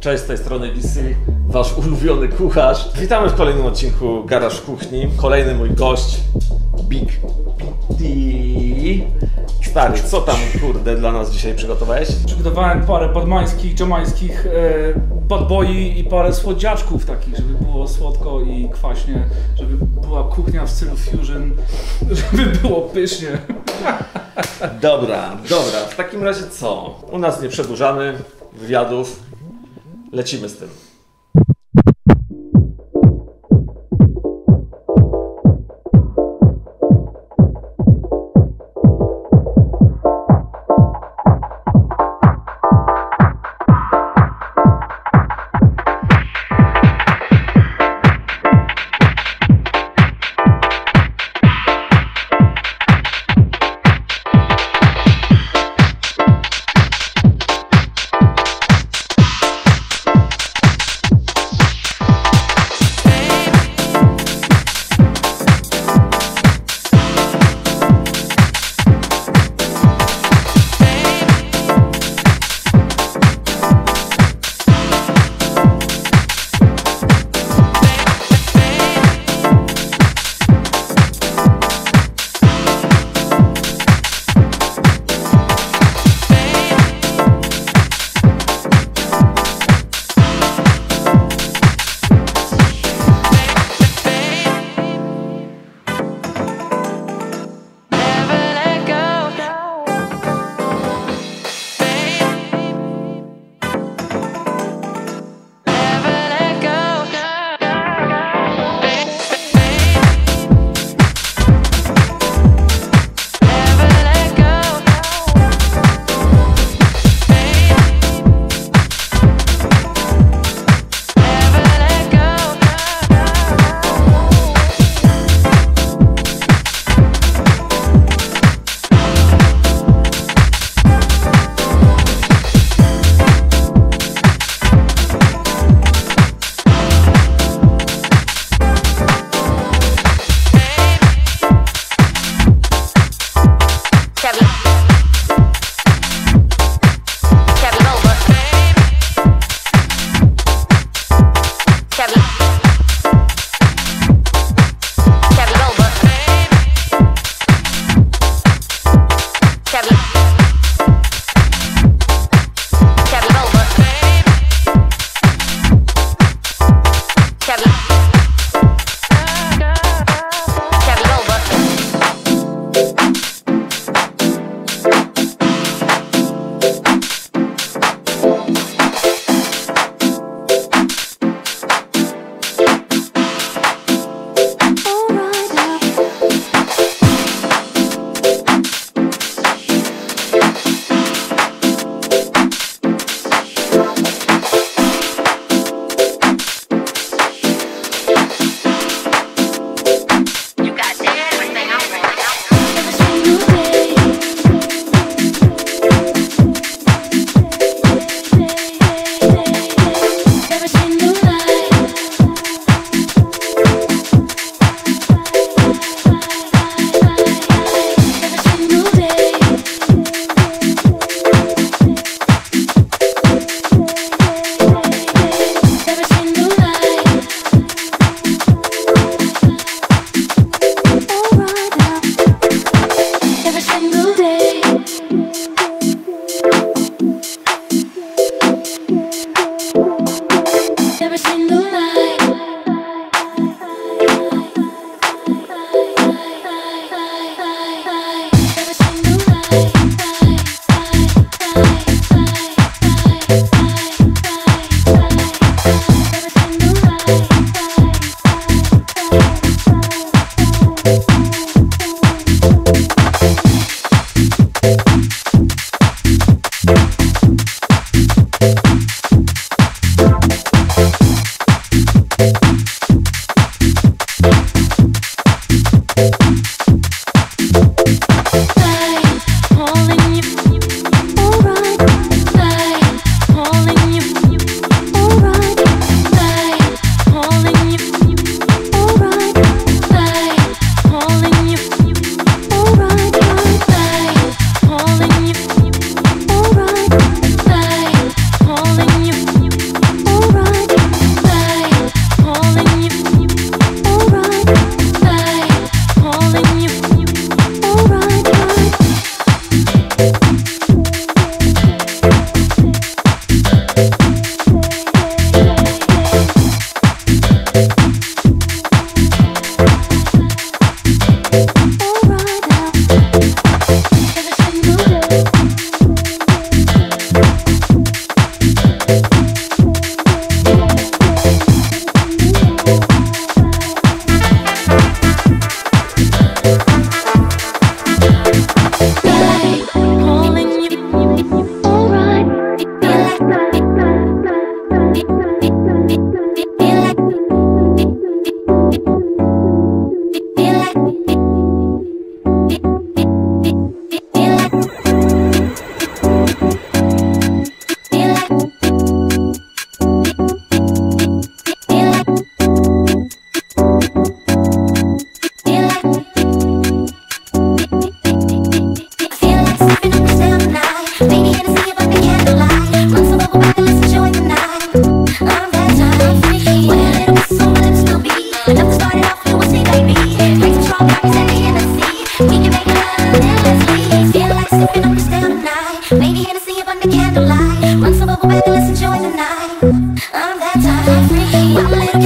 Cześć, z tej strony Wisy, wasz ulubiony kucharz. Witamy w kolejnym odcinku Garaż w kuchni. Kolejny mój gość, Big Pete. Stary, co tam, kurde, dla nas dzisiaj przygotowałeś? Przygotowałem parę barmańskich, dżamańskich bad boi i parę słodziaczków takich, żeby było słodko i kwaśnie, żeby była kuchnia w stylu fusion, żeby było pysznie. Dobra, w takim razie co? U nas nie przedłużamy wywiadów. Lecimy z tym.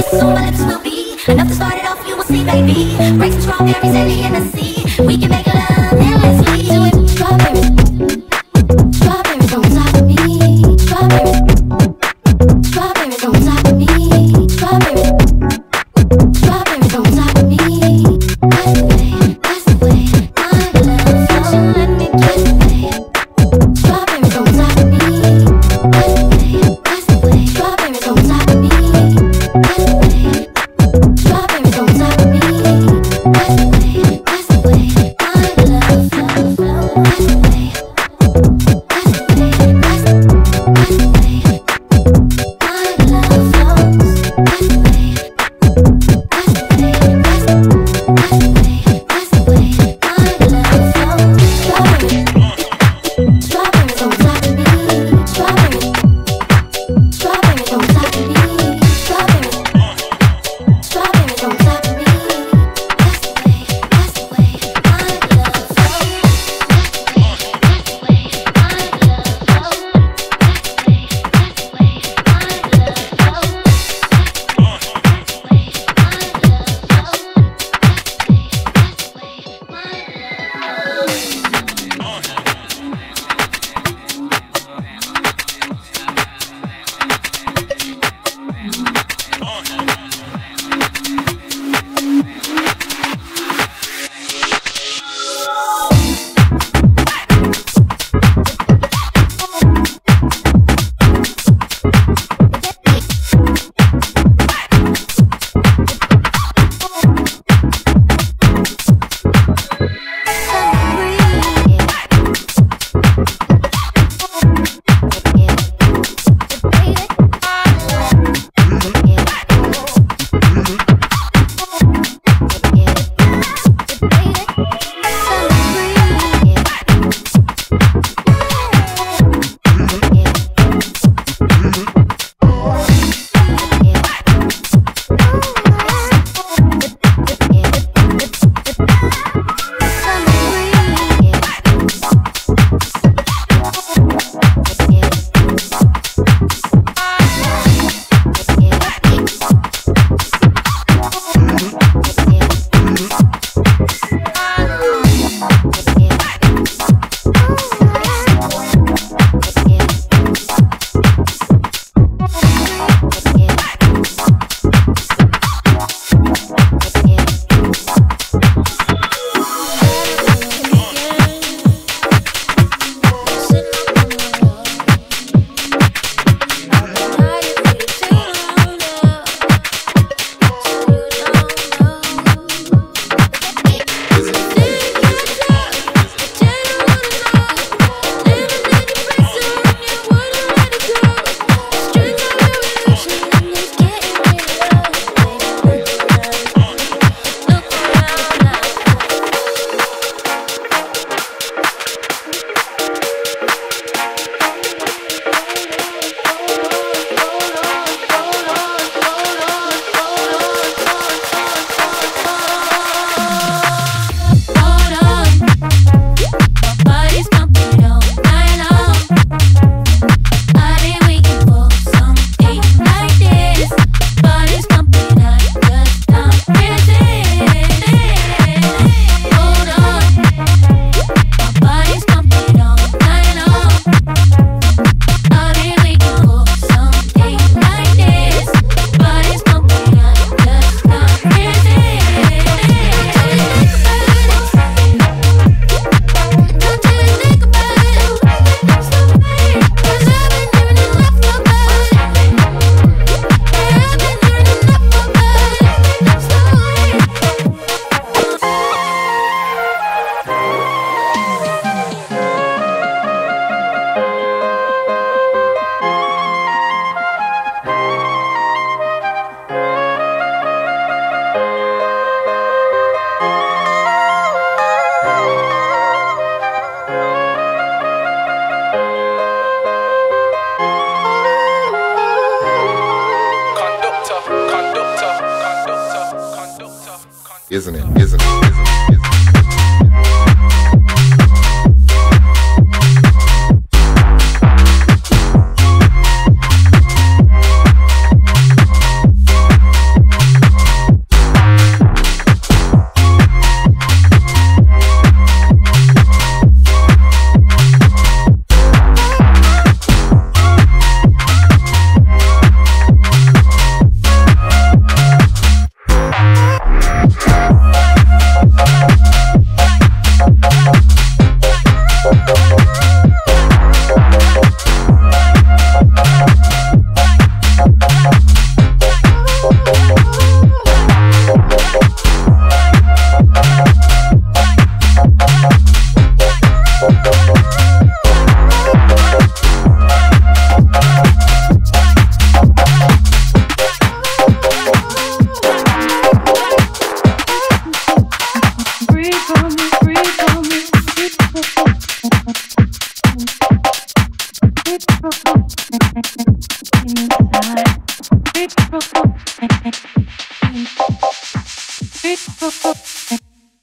so my lips will be enough to start it off, you will see, baby. Break some strawberries early in the sea. We can make love endlessly. Do it, strawberries. Strawberries on top of me. Strawberries. Strawberries on top of me. Strawberries. Strawberries on top of me. That's the way I love. Don't you let me get away. Strawberries on top of me. That's the way. Strawberries on top of me. That's the way. Strawberries on top of me. That's the way. I love. That's the way.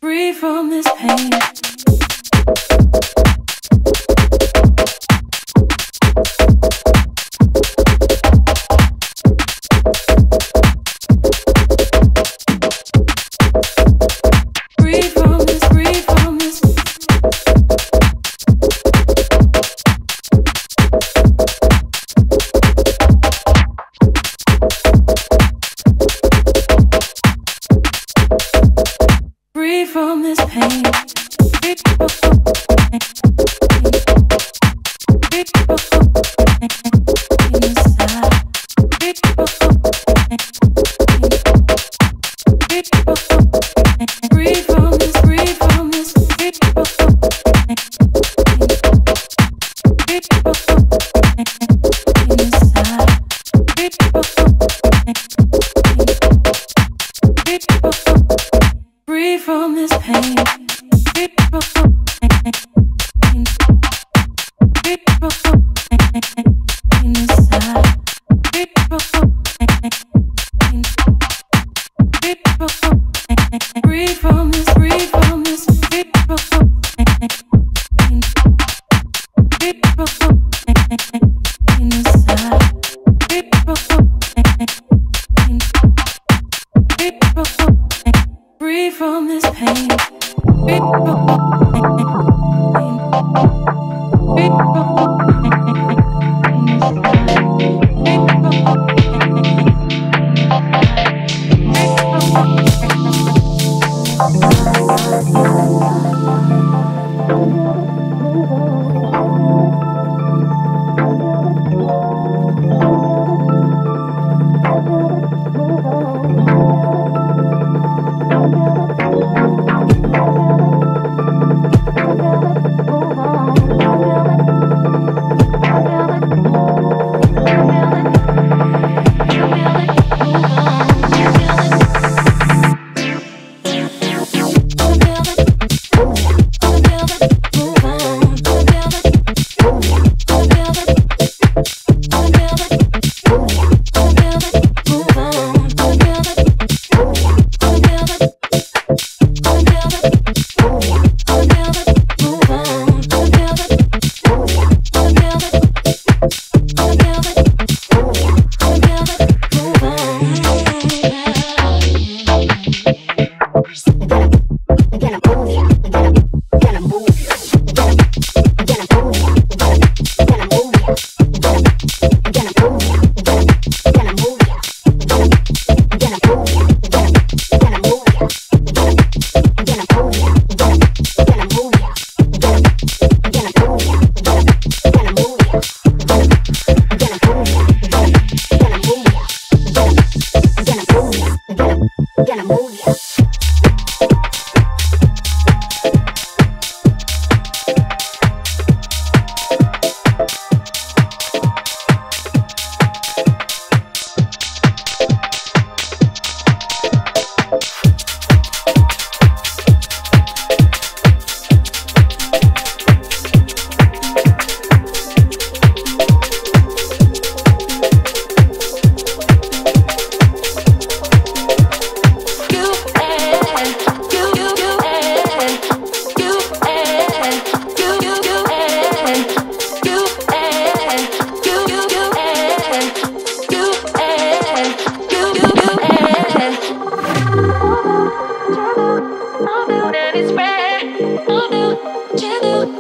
Free from this pain. Something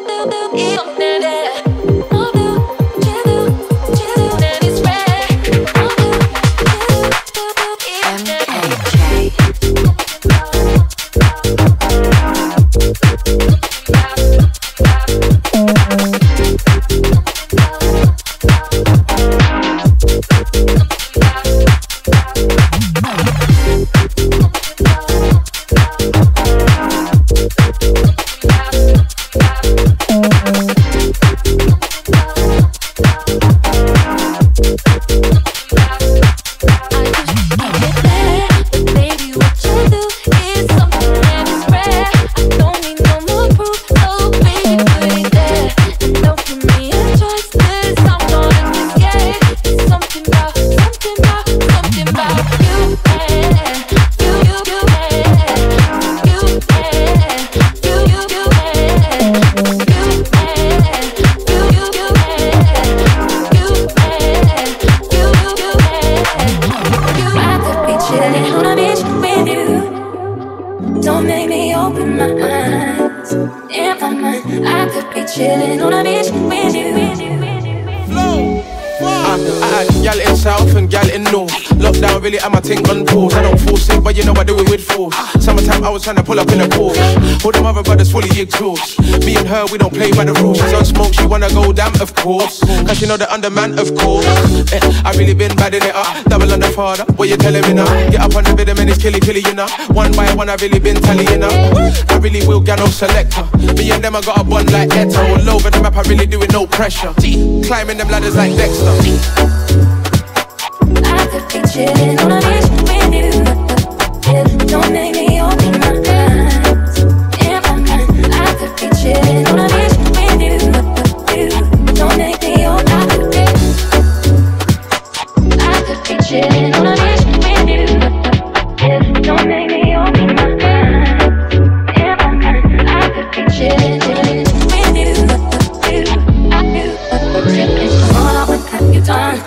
about you and you, you and chilling on a beach with you. Gal in south and gal in north. Lockdown really had my thing on pause. I don't force it, but you know I do it with force. Summertime I was trying to pull up in a Porsche. All them other brothers fully exhaust. Me and her, we don't play by the rules. She's on smoke, she wanna go down, of course. Cause you know the underman, of course. I really been badding it up. Double on the father, what you telling me now? Get up on the bit and it's killy killy, you know. One by one I really been tallying up. I really will get no selector. Me and them I got a bond like Etta. All over the map I really do it, no pressure. Climbing them ladders like Dexter. I could be chilling on a beach with you. Don't make me open my eyes. In my mind, I could be chilling on a beach with you. Don't make me open my eyes. I could be chilling on a beach with you. Don't make me open my eyes. In my mind, I could be chilling with you. All I want have you done.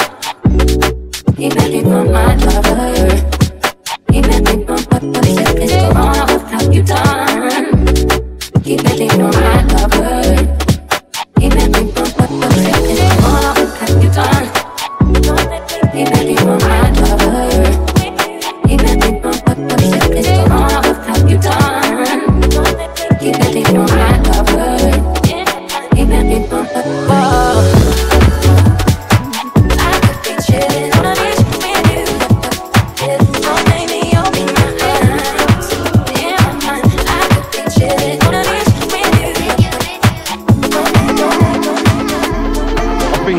You make me want my lover. You make me want what the fuck is going on? What have you done? You make me want my lover. You make me want what the fuck is going on? What have you done? You make me want my lover. You make me want what the fuck is going on? What have you done? You make me want my lover. You make me want what the fuck.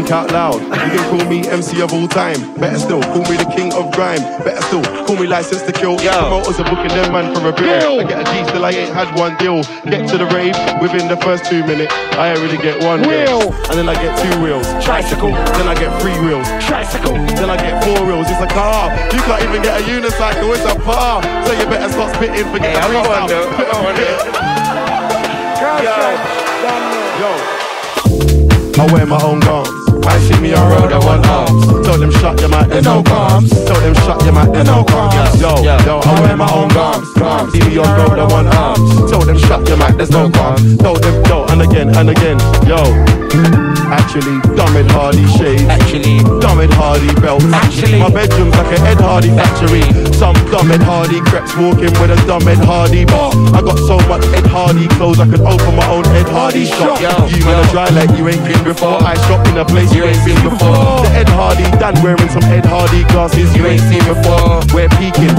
Out loud, you can call me MC of all time. Better still, call me the king of grime. Better still, call me licensed to kill. Promoters are booking their man for a bill. I get a G still I ain't had one deal. Get to the rave within the first 2 minutes. I ain't really get one wheel, and then I get 2 wheels. Tricycle, then I get 3 wheels. Tricycle, then I get 4 wheels. It's a car. You can't even get a unicycle. It's a par. So you better stop spitting. Forget the freestyle. Put on it. I wear my own garments. I see me on road, I want arms. Told them shut your mouth, there's no calms. Told them shut your mouth, there's no calms. Yo, I wear my own garms. See me on road, I want arms. Told them shut your mouth, there's no calms. Told them, yo, and again, yo. Actually, dumb Ed Hardy shades. Actually, dumb Ed Hardy belts. Actually, my bedroom's like an Ed Hardy factory. Some dumb Ed Hardy creps walking with a dumb Ed Hardy bar. I got so much Ed Hardy clothes, I could open my own Ed Hardy shop. You wanna dry like you ain't been before. I shop in a place you ain't seen before. The Ed Hardy Dan wearing some Ed Hardy glasses you ain't seen before. We're peeking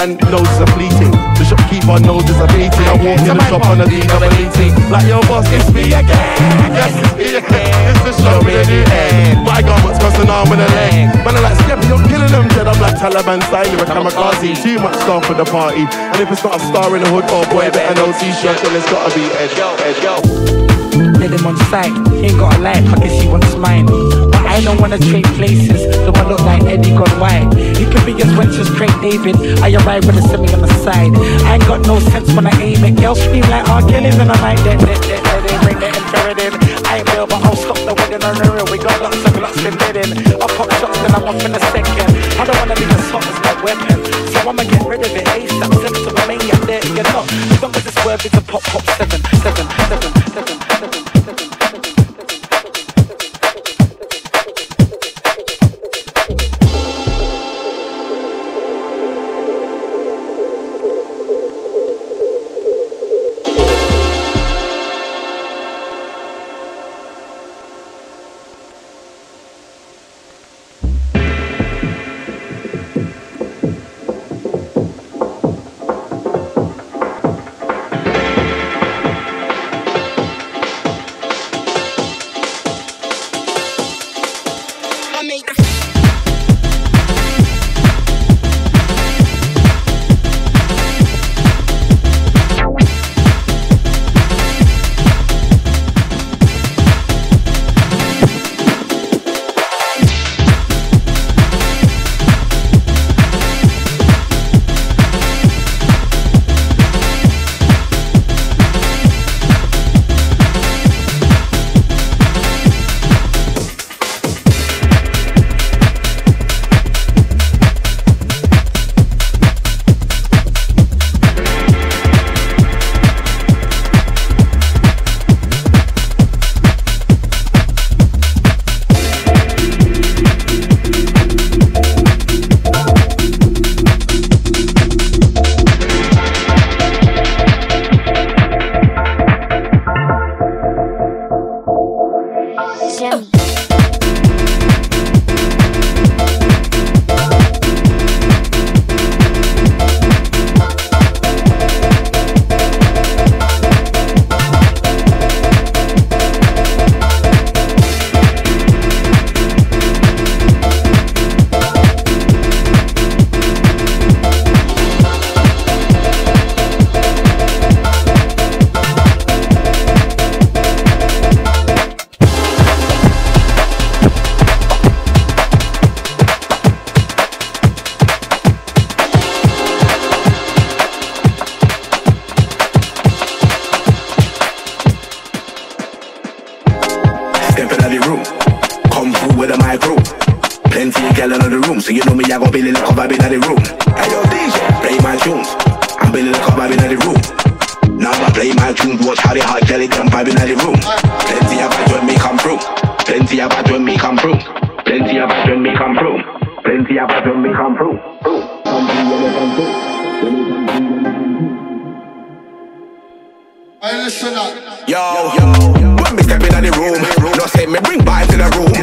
and noses are fleeting. The shopkeeper noses are beating. I walk in the shop on a D-double-E-T. Like your boss, it's me again. Yes, it's me again. It's the show with a new head. My garments cross an arm and a leg. Man, I'm like, Step, you're killing them dead. I'm like Taliban style, you're a kamikaze. Too much star for the party. And if it's not a star in the hood, oh boy, better no t-shirt, then it's gotta be Ed. Let him on sight, ain't got a light, I can see what's mine. But I don't wanna trade places, so I look like Eddie gone wide. You can be as rich as Craig David, I arrive with a semi on the side. I ain't got no sense when I aim it, girls scream like R. Kelly's and I'm like that, bring it and throw it in. I ain't real but I'll stop the wedding on the real, we got lots in bidding. I pop shots then I'm off in a second, I don't wanna be the hot as my weapon. So I'ma get rid of it, ASAP, sense of a maniac, there you're not. As long as it's worth it to pop, pop, seven, seven, seven, seven, seven. me, I got Billy like a vibe in the room. Hey yo DJ, play my tunes. I'm Billy like a vibe in the room. Now I play my tunes, watch how the hard jelly come vibe in the room. Plenty of vibes when me come through. Plenty of vibes when me come through. Plenty of vibes when me come through. Plenty of vibes when me come through. Hey, listen up. Yo, yo, yo. When me step in the room, no say me bring vibes to the room.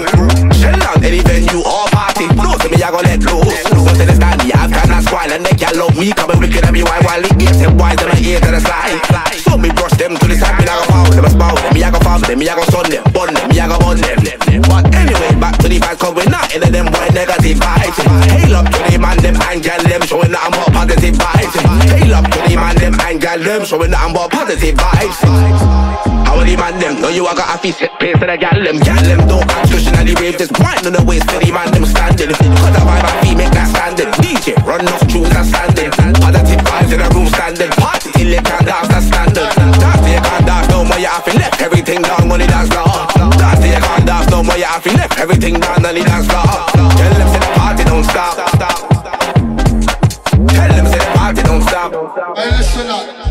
Shell out any venue or party. No say me I gon' let loose. Don't say this time me I've got that squall. And they can't love me, come and wicked at me while the ears and wise and my ears and the slide. So me brush them to the side, me I gon' foul them a spout. Me I gon' foul them, me I gon' sun them, burn them, me I gon' burn them. But anyway, back to the vibes, cause we're not in them boy negative vibes. Hail up to the man them and girl them, showing that I'm more positive vibes. Hail up to the man them and girl them, showing that I'm more positive vibes. How the man them? Know you I got a fist pace to the gal them don't catch cushion and the wave just grind on the waist to the man them standing. Cut the vibe and feet make that standing. DJ run off tunes and standing. Other tip vibes in the room standing. Party till they can't dance that standard. Dance till you can't dance no more, you have to left everything down on the dance floor. Dance till you can't dance no more, you have to left everything down on the dance floor. Tell them say the party don't stop. Tell them say the party don't stop. Hey listen up.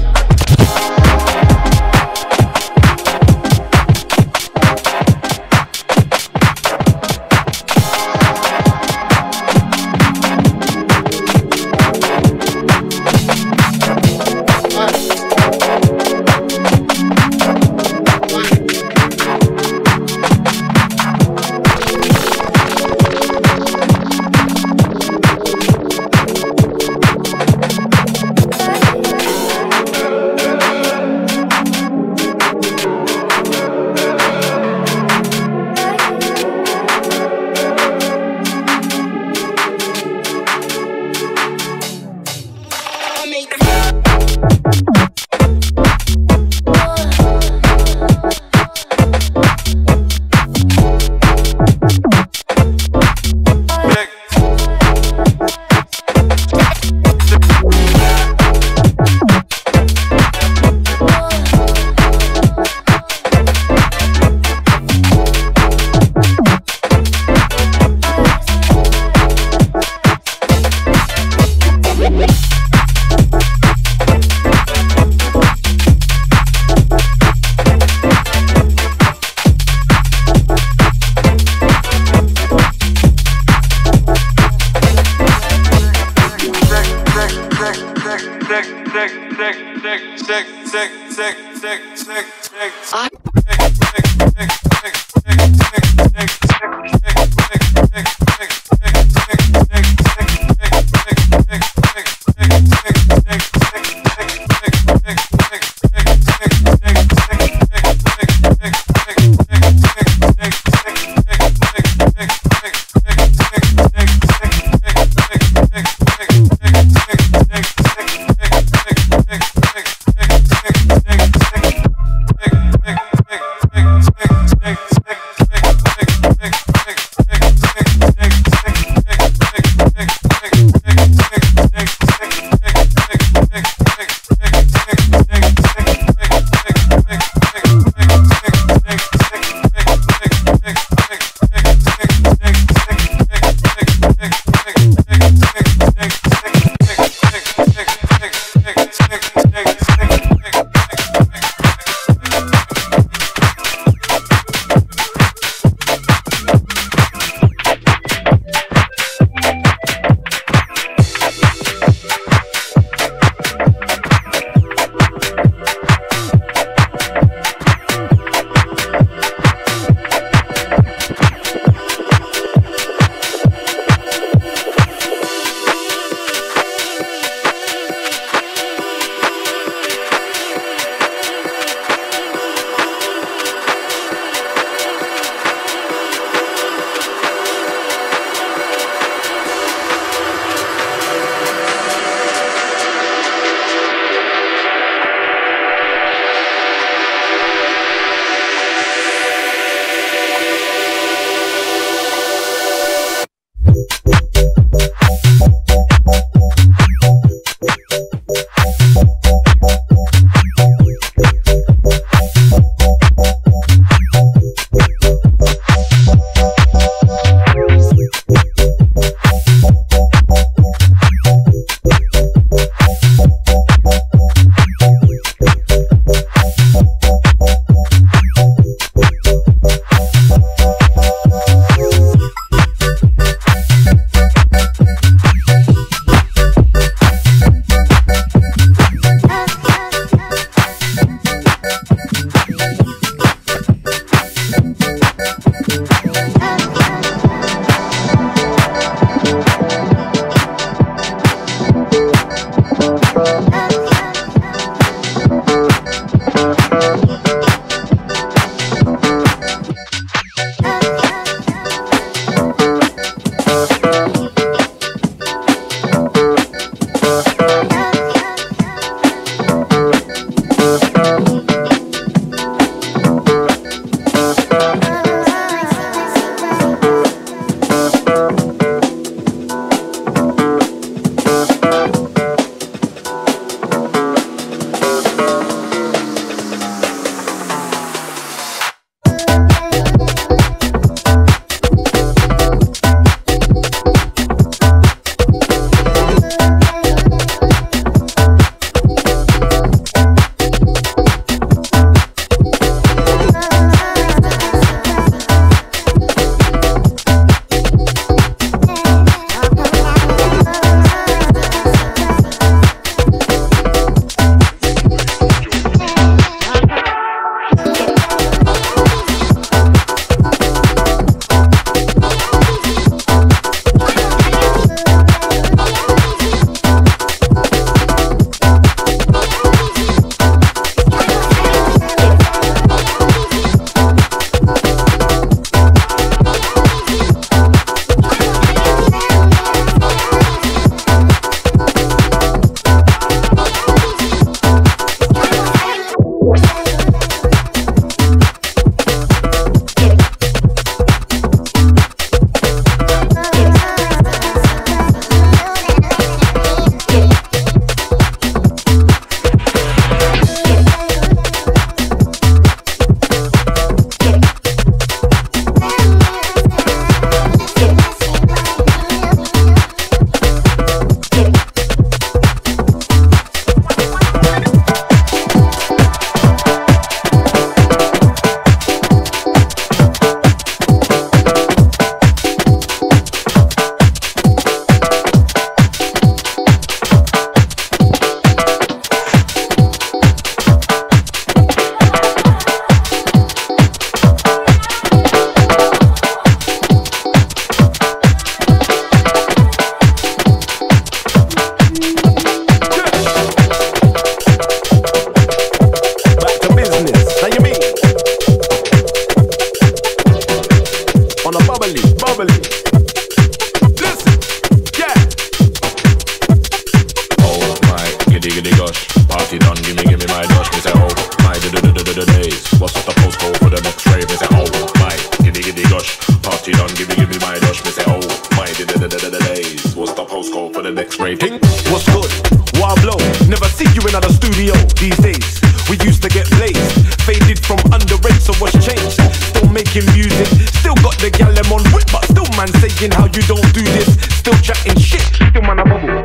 postcode for the next rave. What's good? Why blow? Never see you in another studio these days. We used to get blazed, faded from underage, so what's changed? Still making music, still got the gal on whip, but still man saying how you don't do this. Still chatting shit, still man a bubble.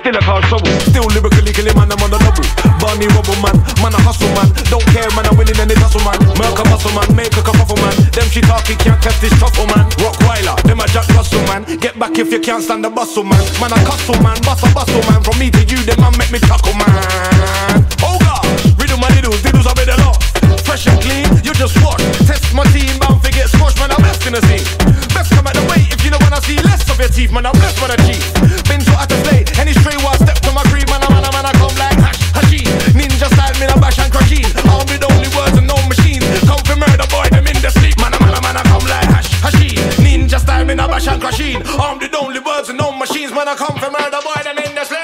Still I cause trouble, still lyrically killing man, I'm on the double. Barney Rubble man I hustle man. Don't care man, I'm winning and it's hustle man. Merc a muscle man, make a kerfuffle man. Them she talking can't catch this truffle man. Rockweiler, them a Jack Russell man. Get back if you can't stand the bustle man. Man I hustle man, bust a bustle man. From me to you, them man make me chuckle man. Oh God, riddle my diddles, diddles I made a lot. Fresh and clean, you just wash. Test my team, bound to get squashed man, I'm best in the scene. Best come out the way if you don't wanna see less of your teeth man, I'm blessed for the cheese. Been taught at the play, any straight while I step to my creed, man, I come like hash, hashi. Ninja style, me, I bash and cracking. Armed with only words and no machines. Come for murder, boy, them in the sleep. Man, I come like hash, hashi. Ninja style, me, I bash and cracking. Armed with only words and no machines. Man, I come for murder, boy, them in the sleep.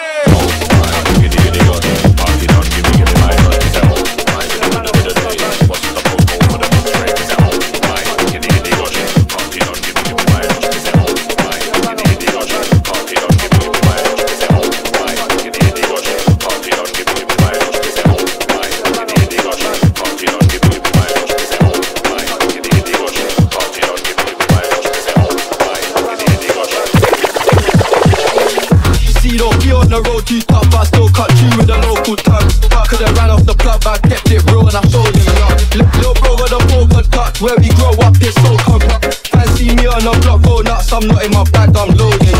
Where we grow up, it's so compact. Fancy me on a block, roll nuts, I'm not in my bag, I'm loading.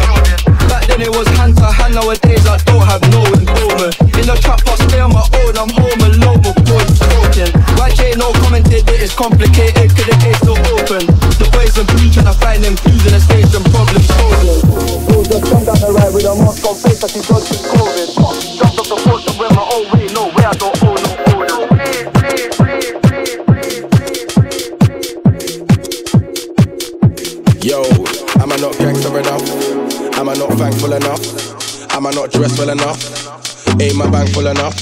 Back then it was hand to hand, nowadays I don't have no involvement. In the trap I stay on my own, I'm home alone, my boy's broken. Why Jay no commented that it's complicated, cause the gate's still open. The boys and blues tryna find them clues in the station, problem solving. Hold the tongue down the right with a mask on face like he's gone through COVID. Jumped off the porch and went my own way, no way I don't own no. Yo, am I not gangster enough? Am I not thankful enough? Am I not dressed well enough? Ain't my bank full enough?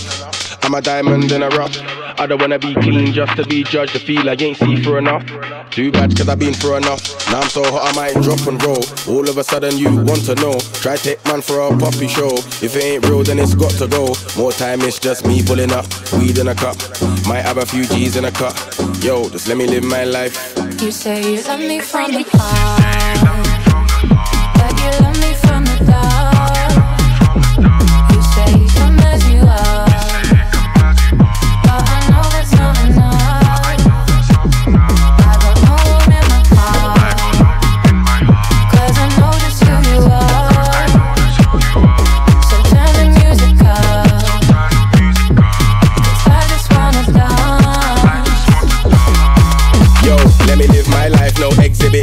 Am I diamond in a rough? I don't wanna be clean just to be judged. I feel I ain't see through enough. Too bad cause I've been through enough. Now I'm so hot I might drop and roll. All of a sudden you want to know. Try take man for a puppy show. If it ain't real then it's got to go. More time it's just me pulling up. Weed in a cup. Might have a few G's in a cup. Yo, just let me live my life. You say you love me from the heart. That you love me from the dark.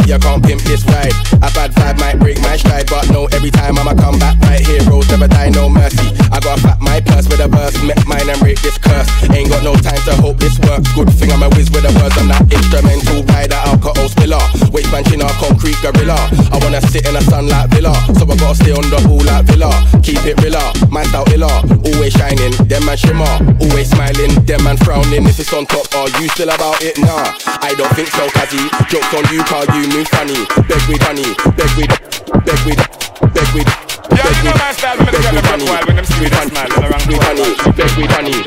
You can't pimp this ride. A bad vibe might break my stride, but no, every time I'ma come back right. Heroes never die, no mercy. I gotta fat my purse with a verse, met mine and break this curse. Ain't got no time to hope this works. Good thing I'm a whiz with a verse. I'm that instrumental rider, alcohol spiller. Waist band chin, concrete gorilla. I wanna sit in a sunlight villa, so I gotta stay on the ball like Villa. Keep it real, my style illa. Always shining, them man shimmer. Always smiling, them man frowning. If it's on top, are you still about it? Nah, I don't think so, Kazi. Jokes on you, car you move. Funny, beg with honey, beg with. Yeah, you know my style, when I'm gonna wild when I'm sweet and smile around with honey, beg with honey.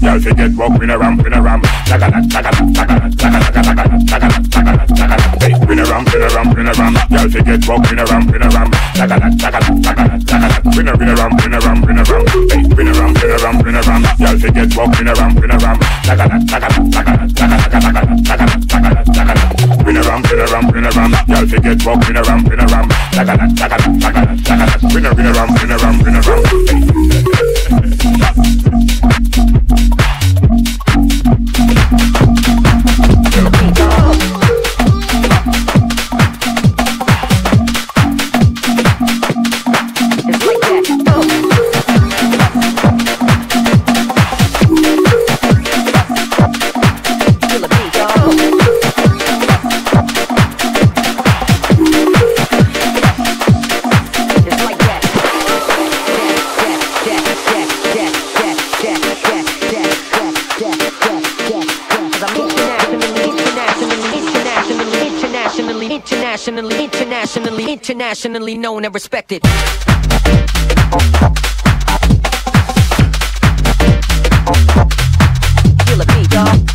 Y'all should get walk in a ram. Hey, in a ram. Y'all should get walk in a ram. In a ram. Hey, in a ram. Y'all should get walk in a ram. In a ram. Y'all should get walk in a ram. In a ram. Hey. internationally known and respected. Feel it, me, y'all.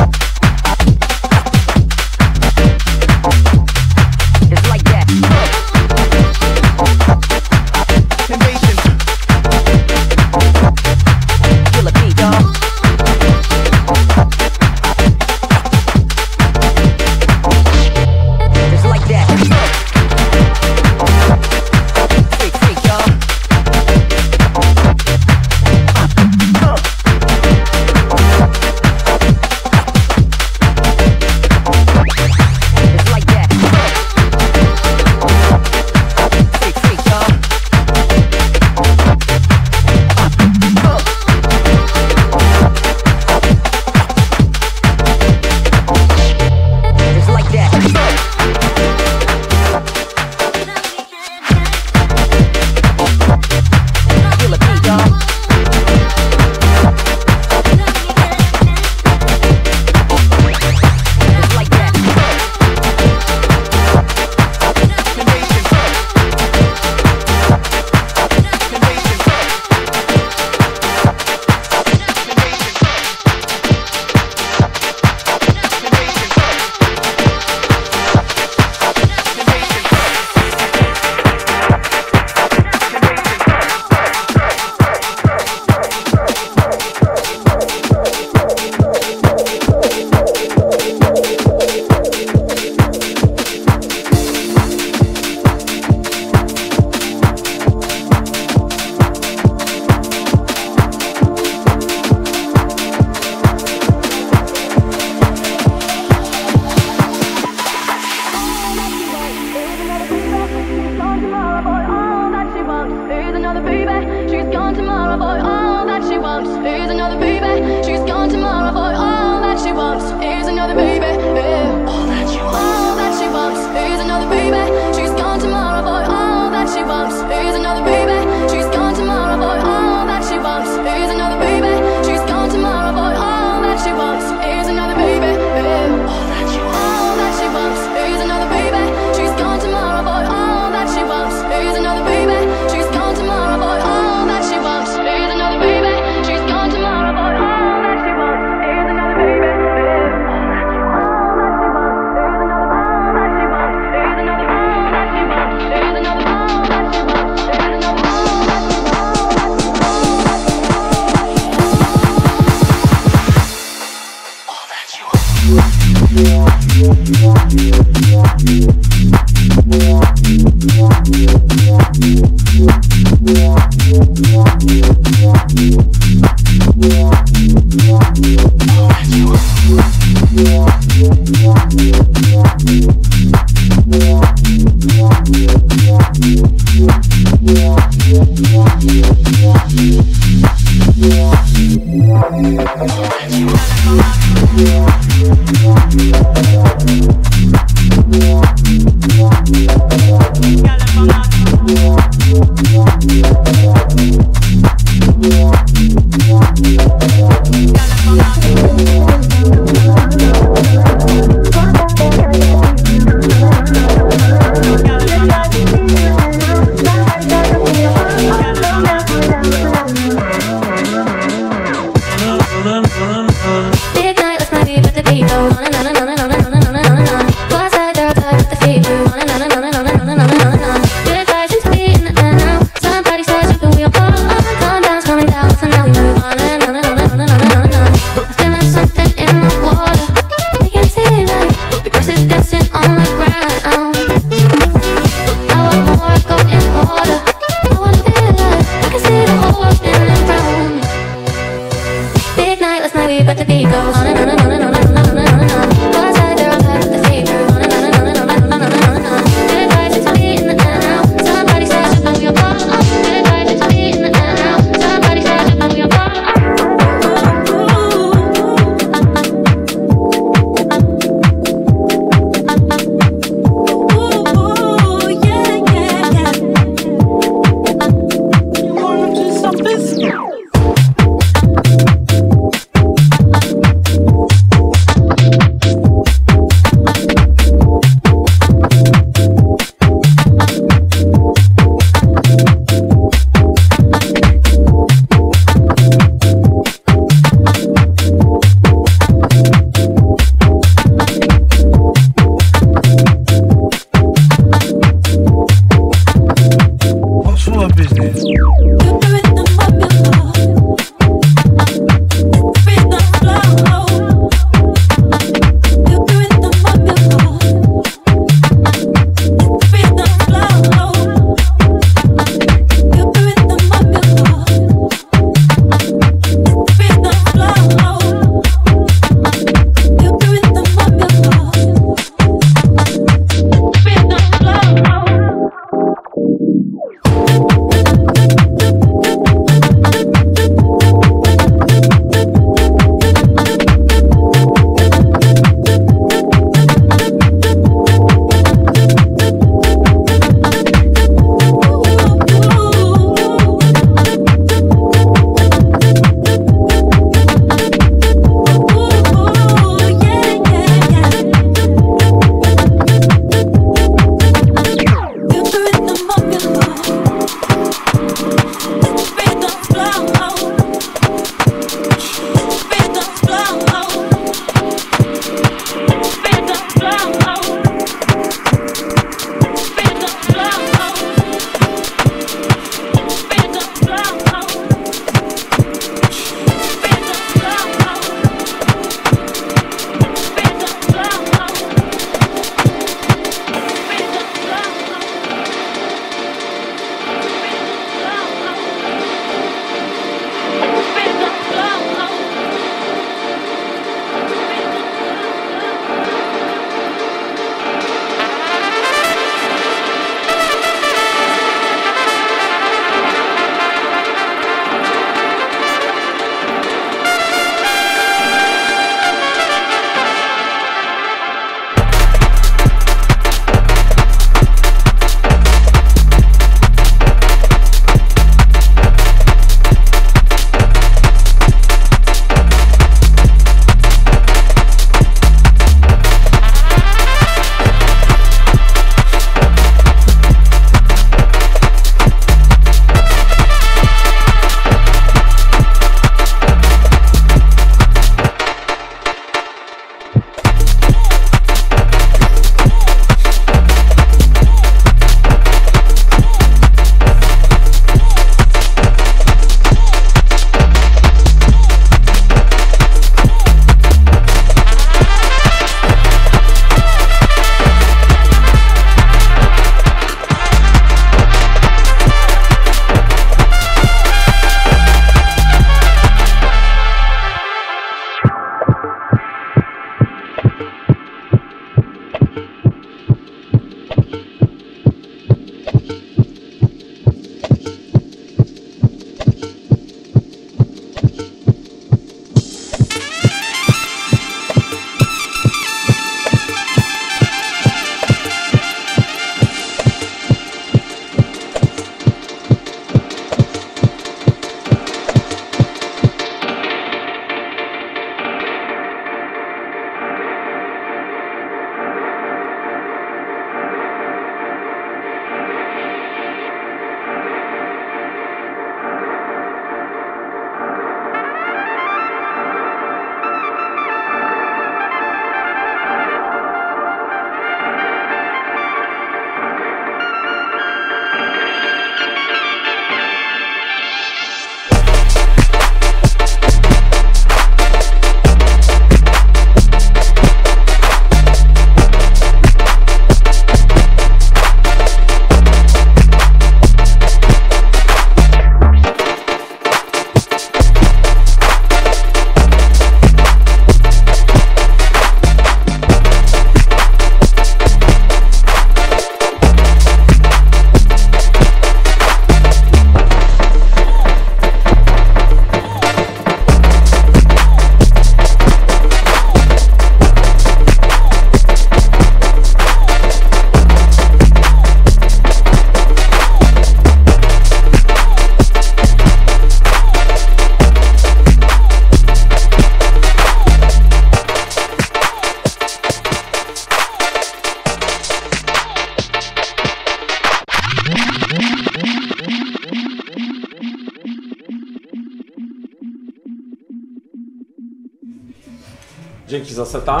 Dzięki za seta.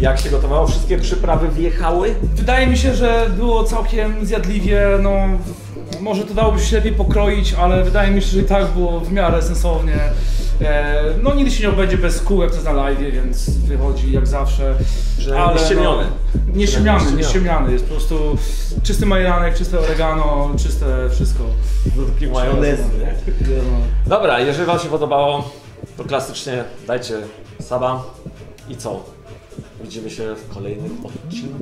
Jak się gotowało? Wszystkie przyprawy wjechały? Wydaje mi się, że było całkiem zjadliwie, no może to dałoby się lepiej pokroić, ale wydaje mi się, że i tak było w miarę sensownie. No nigdy się nie obędzie bez kółek, to jest na live, więc wychodzi jak zawsze. Ale nieściemniony. No, nieściemniany jest po prostu czysty majeranek, czyste oregano, czyste wszystko. Nutki majonezy. Dobra, jeżeli wam się podobało, to klasycznie dajcie suba i co? Widzimy się w kolejnym odcinku.